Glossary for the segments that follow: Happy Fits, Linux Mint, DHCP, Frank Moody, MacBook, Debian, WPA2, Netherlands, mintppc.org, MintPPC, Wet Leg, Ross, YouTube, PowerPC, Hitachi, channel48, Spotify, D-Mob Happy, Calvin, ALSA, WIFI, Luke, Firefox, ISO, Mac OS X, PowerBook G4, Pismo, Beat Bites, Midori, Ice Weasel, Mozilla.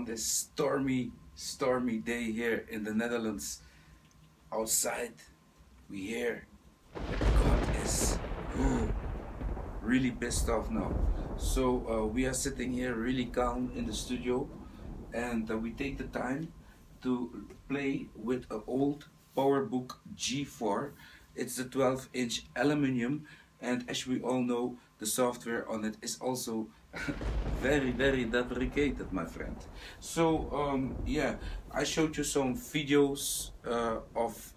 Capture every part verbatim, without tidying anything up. on this stormy, stormy day here in the Netherlands. Outside, we hear that God is ooh, really pissed off now. So uh, we are sitting here really calm in the studio, and uh, we take the time to play with an old PowerBook G four. It's the twelve inch aluminium, and as we all know, the software on it is also very, very deprecated, my friend. So um, yeah, I showed you some videos uh, of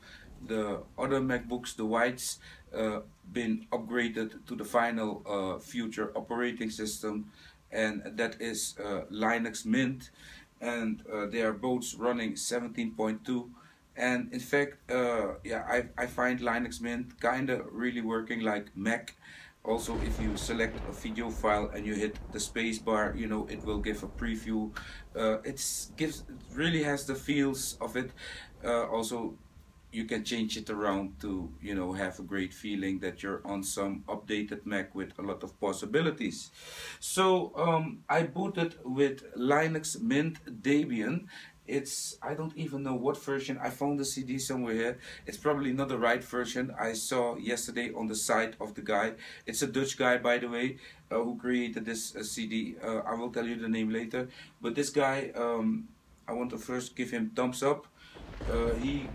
the other MacBooks, the whites, uh, been upgraded to the final uh, future operating system, and that is uh, Linux Mint, and uh, they are both running seventeen point two. And in fact, uh, yeah, I, I find Linux Mint kind of really working like Mac. Also, if you select a video file and you hit the space bar, you know, it will give a preview. Uh, it's gives, it really has the feels of it. Uh, also, you can change it around to, you know, have a great feeling that you're on some updated Mac with a lot of possibilities. So um, I booted with Linux Mint Debian. It's, I don't even know what version. I found the C D somewhere here. It's probably not the right version. I saw yesterday on the site of the guy. It's a Dutch guy, by the way, uh, who created this uh, C D. Uh, I will tell you the name later. But this guy, um, I want to first give him thumbs up. Uh, he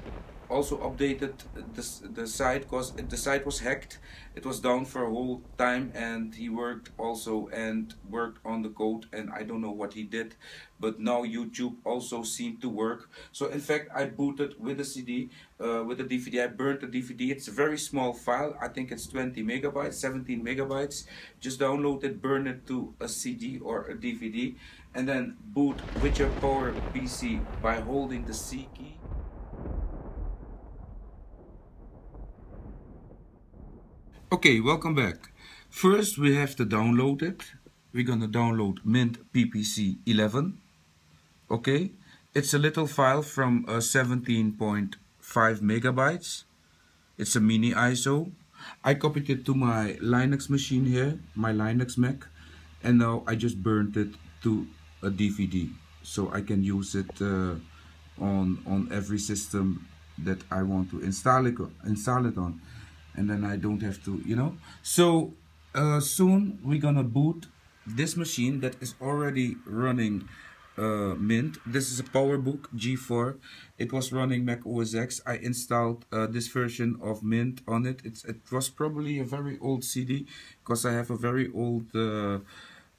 also updated this, the site, because the site was hacked. It was down for a whole time, and he worked also and worked on the code, and I don't know what he did, but now YouTube also seemed to work. So in fact, I booted with a C D, uh, with a D V D. I burned the D V D. It's a very small file. I think it's twenty megabytes, seventeen megabytes. Just download it, burn it to a C D or a D V D, and then boot with your Power P C by holding the C key. Okay, welcome back. First we have to download it. We're gonna download mint P P C eleven. Okay, it's a little file from uh, seventeen point five megabytes. It's a mini I S O. I copied it to my Linux machine here, my Linux Mac, and now I just burned it to a D V D, so I can use it uh, on on every system that I want to install it install it on. And then I don't have to, you know. So uh, soon we're gonna boot this machine that is already running uh, Mint. This is a PowerBook G four. It was running Mac O S X. I installed uh, this version of Mint on it. It's, it was probably a very old C D, because I have a very old uh,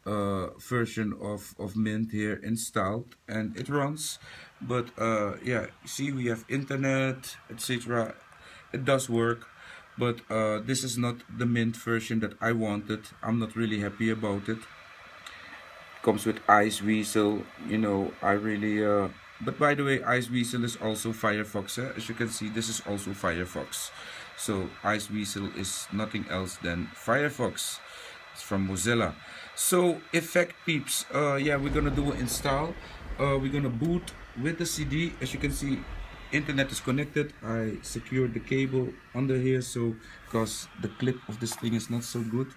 uh, version of, of Mint here installed, and it runs. But uh, yeah, see, we have internet, et cetera. It does work. But uh, this is not the Mint version that I wanted. I'm not really happy about it. It comes with Ice Weasel, you know, I really... Uh... But by the way, Ice Weasel is also Firefox. Eh? As you can see, this is also Firefox. So Ice Weasel is nothing else than Firefox. It's from Mozilla. So, effect peeps. Uh, yeah, we're gonna do an install. Uh, we're gonna boot with the C D. As you can see, internet is connected. I secured the cable under here, so because the clip of this thing is not so good,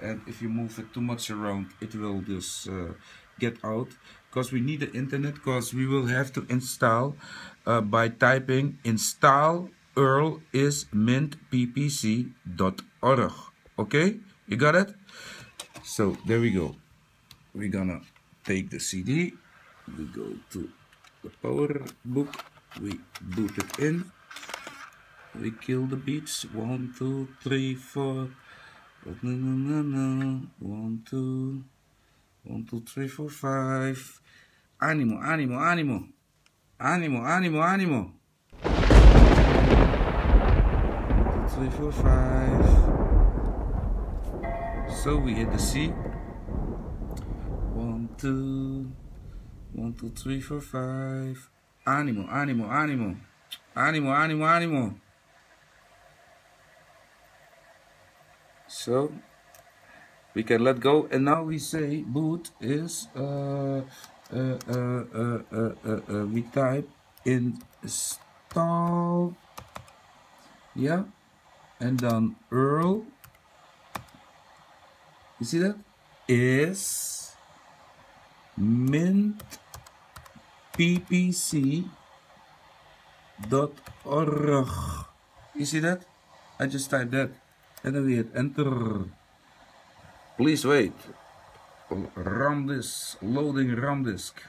and if you move it too much around, it will just uh, get out, because we need the internet, because we will have to install uh, by typing install U R L is mint P P C dot org. Okay, you got it? So there we go. We're gonna take the C D, we go to the PowerBook, we boot it in, we kill the beats, one, two, three, four, one, two, one, two, three, four, five, animo, animo, animo, animo, animo, animo, one, two, three, four, five, so we hit the C, one, two, one, two, three, four, five, Animo, animo, animo, animo, animo, animo. So we can let go, and now we say boot is uh, uh, uh, uh, uh, uh, uh, we type install, yeah, and then U R L. You see that is mint. mintppc dot org. You see that? I just typed that and then we hit enter. Please wait. RAM disk, loading RAM disk.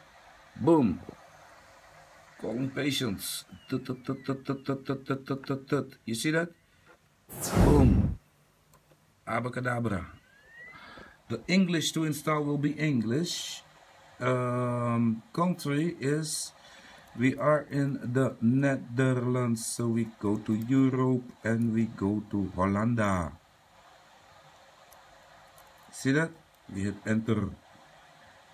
Boom. Calling patience. You see that? Boom. Abacadabra. The English to install will be English. Um, country is, we are in the Netherlands, so we go to Europe and we go to Hollanda. See that? We hit enter.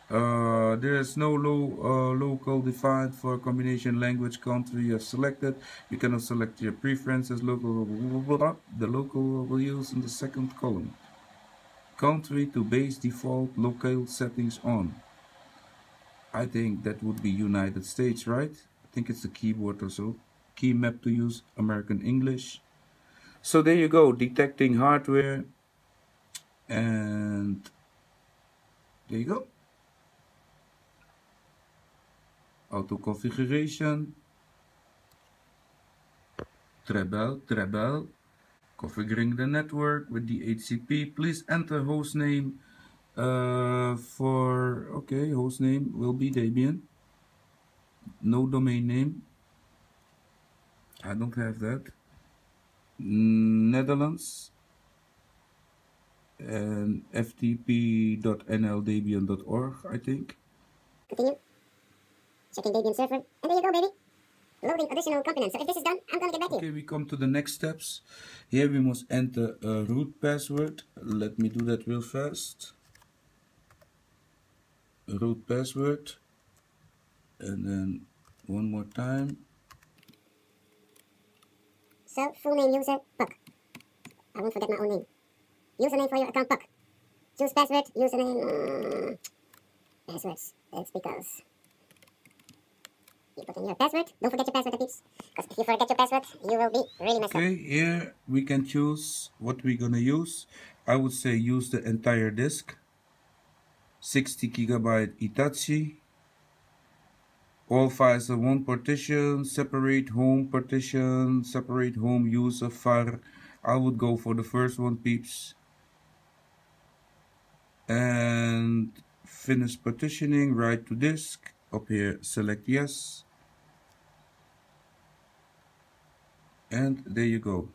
Uh, there is no low, uh, local defined for combination language country you have selected. You cannot select your preferences. Local, blah, blah, blah. The local will use in the second column. Country to base default local settings on. I think that would be United States, right? I think it's the keyboard or so. Key map to use, American English. So there you go, detecting hardware. And there you go. Auto configuration. Treble, treble. Configuring the network with the D H C P. Please enter hostname. Uh, for okay, host name will be Debian. No domain name. I don't have that. Netherlands and f t p dot n l debian dot org. I think. Continue. Checking Debian server, and there you go, baby. Loading additional components. So if this is done, I'm gonna get back to you. Okay, we come to the next steps. Here we must enter a root password. Let me do that real fast. Root password, and then one more time. So, full name user, Puck. I won't forget my own name. Username for your account, Puck. Choose password, username, uh, passwords. That's because you put in your password. Don't forget your password, peeps. Because if you forget your password, you will be really messed up. Okay, here we can choose what we're gonna use. I would say use the entire disk. sixty gigabyte Hitachi. All files are one partition, separate home partition, separate home user far. I would go for the first one, peeps. And finish partitioning, right to disk. Up here, select yes. And there you go.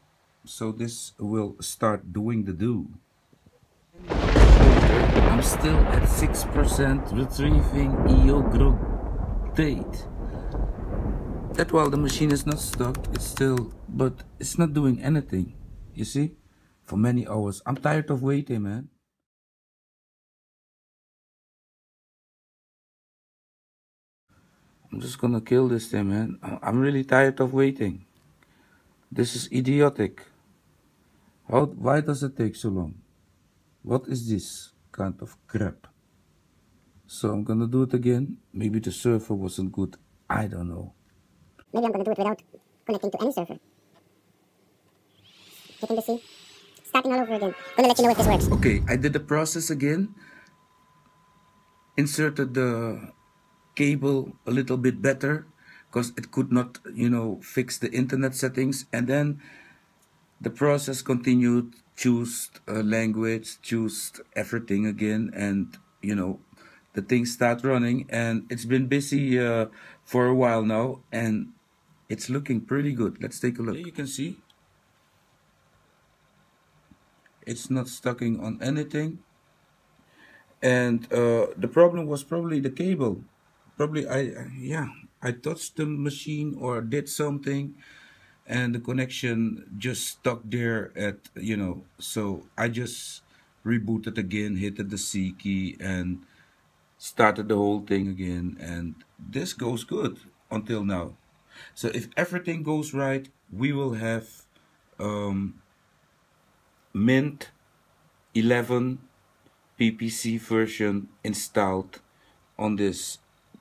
So this will start doing the do. I'm still at six percent retrieving E O growth date. That while the machine is not stuck, it's still, but it's not doing anything, you see, for many hours. I'm tired of waiting, man. I'm just gonna kill this thing, man. I'm really tired of waiting. This is idiotic. How, why does it take so long? What is this kind of crap? So I'm gonna do it again. Maybe the server wasn't good. I don't know. Maybe I'm gonna do it without connecting to any server. Hitting the C. Starting all over again. Gonna let you know if this works. Okay, I did the process again. Inserted the cable a little bit better because it could not, you know, fix the internet settings, and then the process continued. Choose uh, language, choose everything again, and you know the things start running, and it's been busy uh, for a while now, and it's looking pretty good. Let's take a look. There you can see it's not stucking on anything, and uh, the problem was probably the cable. Probably I, yeah, I touched the machine or did something and the connection just stuck there at, you know, so I just rebooted again, hit the C key and started the whole thing again. And this goes good until now. So if everything goes right, we will have um, Mint eleven P P C version installed on this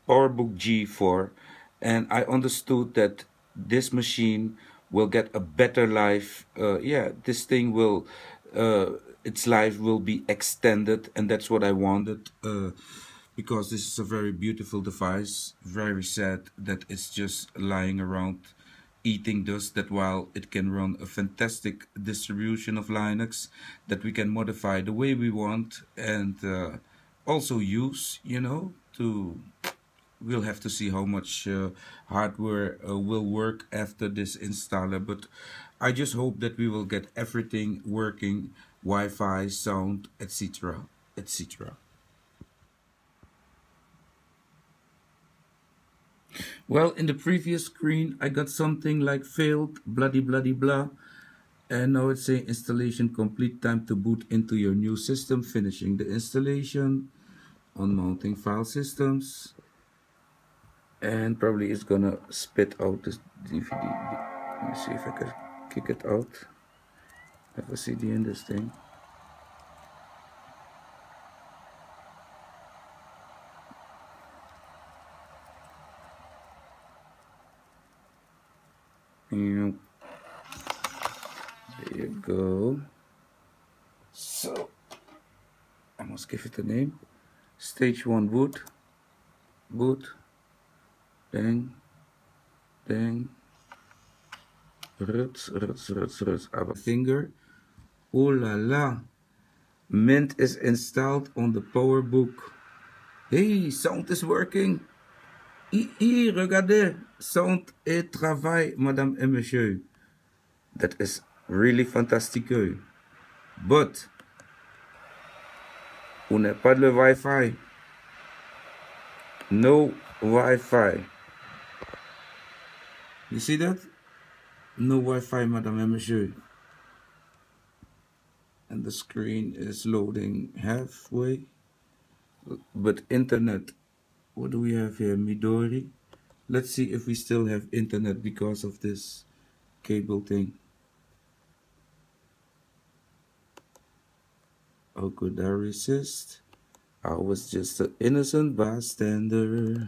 PowerBook G four, and I understood that this machine will get a better life. Uh, yeah, this thing will, uh, its life will be extended, and that's what I wanted. Uh, because this is a very beautiful device. Very sad that it's just lying around eating dust, that while it can run a fantastic distribution of Linux that we can modify the way we want and uh, also use, you know, to... We'll have to see how much uh, hardware uh, will work after this installer, but I just hope that we will get everything working, Wi-Fi, sound, et cetera, et cetera. Well, in the previous screen, I got something like failed, bloody, bloody, blah, and now it's saying installation complete, time to boot into your new system, finishing the installation, unmounting file systems. And probably it's gonna spit out this D V D. Let me see if I can kick it out. Have a C D in this thing. There you go. So I must give it a name. Stage one boot. Boot. Dang, dang, ruts, ruts, ruts, ruts, our finger. Oh la la, Mint is installed on the PowerBook. Hey, sound is working. I, I, regardez, sound et travail, madame et monsieur. That is really fantastic. But, on n'a pas le Wi-Fi. No Wi-Fi. You see that? No Wi-Fi, madame et monsieur. And the screen is loading halfway. But internet. What do we have here? Midori. Let's see if we still have internet because of this cable thing. How could I resist? I was just an innocent bystander.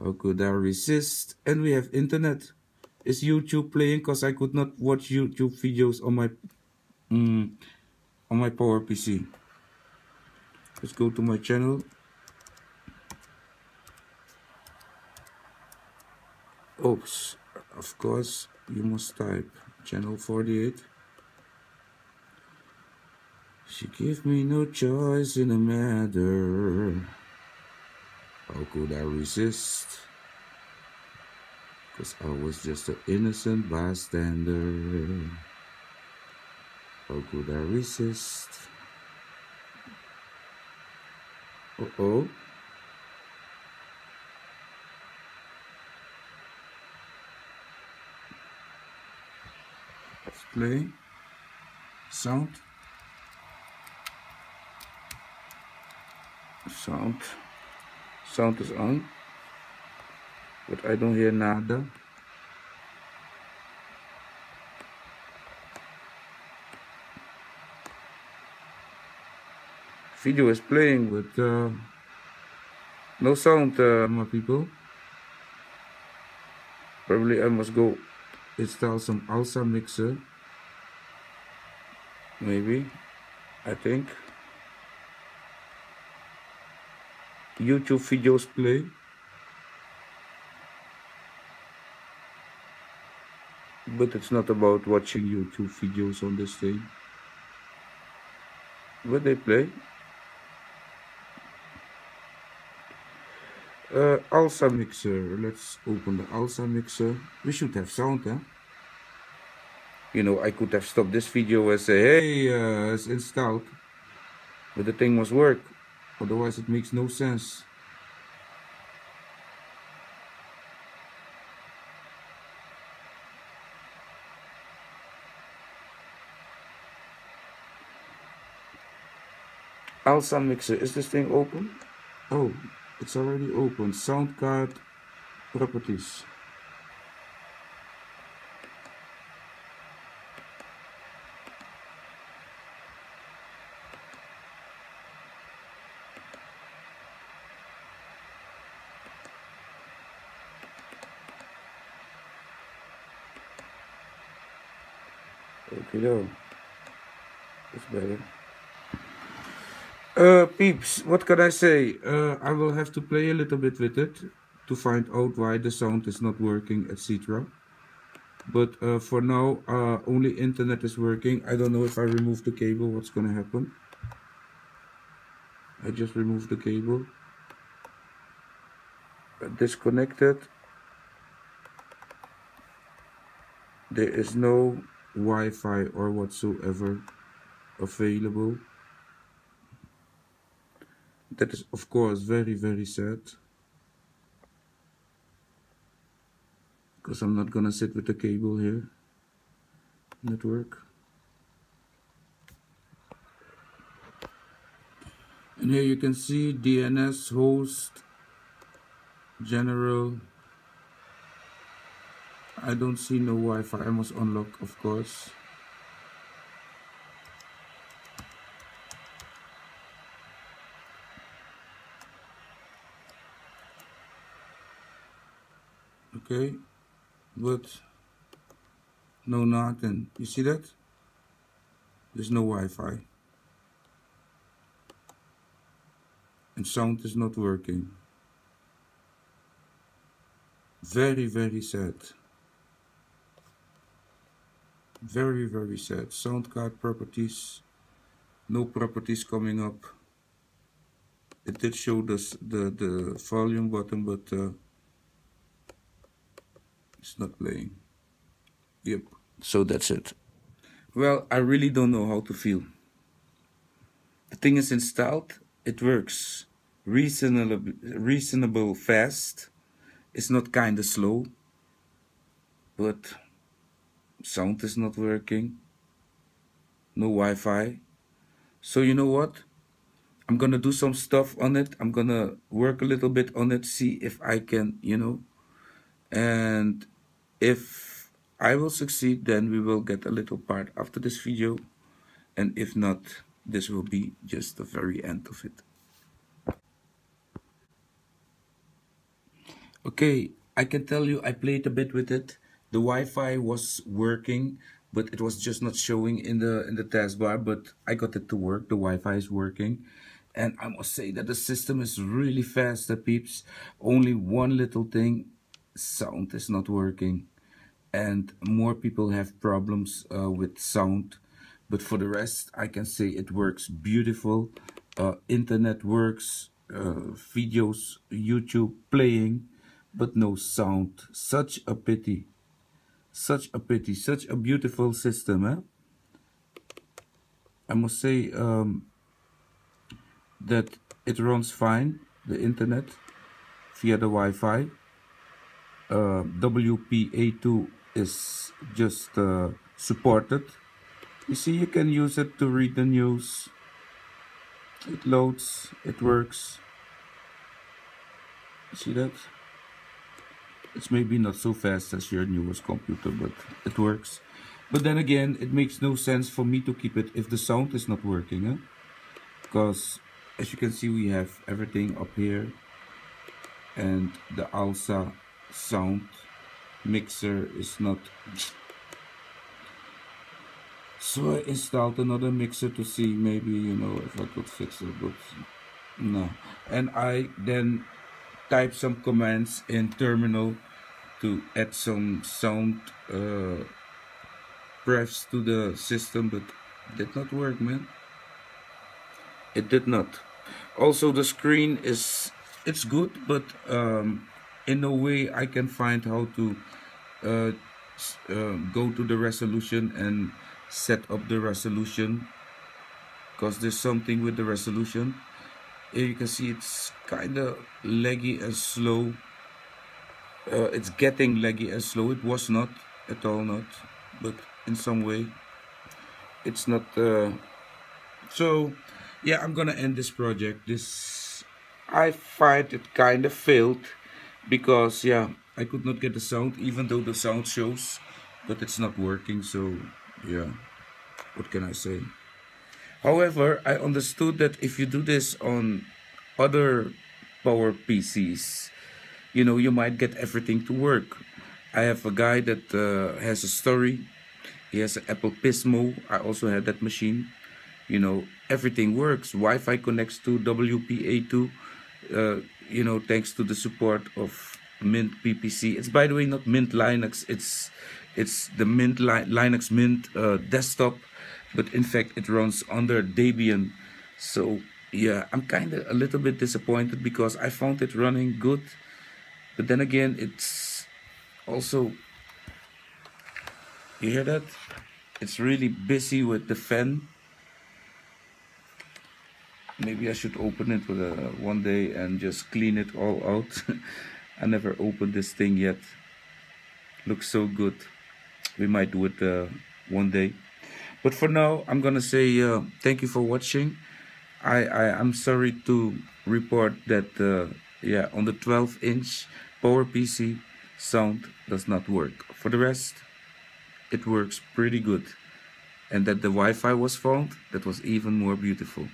How could I resist? And we have internet. Is YouTube playing? Because I could not watch YouTube videos on my mm, on my PowerPC. Let's go to my channel. Oops. Of course, you must type channel forty-eight. She gave me no choice in the matter. How could I resist? Because I was just an innocent bystander. How could I resist? Uh-oh. Let's play. Sound. Sound. Sound is on, but I don't hear nada. Video is playing with uh, no sound, uh, my people. Probably I must go install some ALSA mixer. Maybe, I think. YouTube videos play. But it's not about watching YouTube videos on this thing. But they play. Uh, ALSA mixer. Let's open the ALSA mixer. We should have sound, huh? You know, I could have stopped this video and say, hey, uh, it's installed. But the thing must work. Otherwise it makes no sense. ALSA mixer, is this thing open? Oh, it's already open. Sound card properties. Okay, down. That's better. Uh, peeps, what can I say? Uh, I will have to play a little bit with it to find out why the sound is not working, et cetera. But uh, for now, uh, only internet is working. I don't know if I remove the cable, what's gonna happen. I just removed the cable. Disconnected. There is no Wi-Fi or whatsoever available. That is, of course, very, very sad. Because I'm not gonna sit with the cable here. Network. And here you can see D N S host, general. I don't see no Wi-Fi. I must unlock, of course. Okay, but no nothing. You see that? There's no Wi-Fi. And sound is not working. Very, very sad. Very, very sad. Sound card properties. No properties coming up. It did show this, the, the volume button, but uh, it's not playing. Yep. So that's it. Well, I really don't know how to feel. The thing is installed. It works reasonable, reasonable fast. It's not kind of slow, but sound is not working. No Wi-Fi. So you know what? I'm gonna do some stuff on it. I'm gonna work a little bit on it, see if I can, you know. And if I will succeed, then we will get a little part after this video. And if not, this will be just the very end of it. Okay, I can tell you I played a bit with it. The Wi-Fi was working, but it was just not showing in the in the taskbar, but I got it to work. The Wi-Fi is working. And I must say that the system is really fast, the peeps. Only one little thing, sound is not working. And more people have problems uh, with sound. But for the rest, I can say it works beautiful. Uh, internet works, uh, videos, YouTube playing, but no sound. Such a pity. Such a pity. Such a beautiful system, eh? I must say um, that it runs fine, the internet, via the Wi-Fi. Uh, W P A two is just uh, supported. You see, you can use it to read the news. It loads, it works. See that? It's maybe not so fast as your newest computer, but it works. But then again, it makes no sense for me to keep it if the sound is not working, eh? Because as you can see, we have everything up here. And the ALSA sound mixer is not... So I installed another mixer to see maybe, you know, if I could fix it, but no. And I then typed some commands in terminal to add some sound uh, prefs to the system, but it did not work, man. It did not. Also, the screen is, it's good, but um, in no way I can find how to uh, uh, go to the resolution and set up the resolution, because there's something with the resolution. Here you can see it's kind of laggy and slow. Uh, it's getting laggy and slow. It was not at all not, but in some way it's not. Uh, so yeah, I'm gonna end this project. This I find it kind of failed because yeah, I could not get the sound, even though the sound shows, but it's not working. So yeah, what can I say? However, I understood that if you do this on other power P Cs, you know, you might get everything to work. I have a guy that uh, has a story He has an Apple Pismo. I also had that machine. You know, everything works. Wi-Fi connects to W P A two, uh, you know, thanks to the support of MintPPC. It's, by the way, not Mint Linux. It's it's the Mint Li Linux Mint uh, desktop, but in fact it runs under Debian. So yeah, I'm kind of a little bit disappointed because I found it running good, but then again, it's also, you hear that? It's really busy with the fan. Maybe I should open it with a, one day and just clean it all out. I never opened this thing yet. Looks so good. We might do it uh, one day. But for now, I'm gonna say uh, thank you for watching. I, I, I'm sorry to report that uh, yeah, on the twelve inch PowerPC sound does not work. For the rest, it works pretty good. And that the Wi-Fi was found, that was even more beautiful.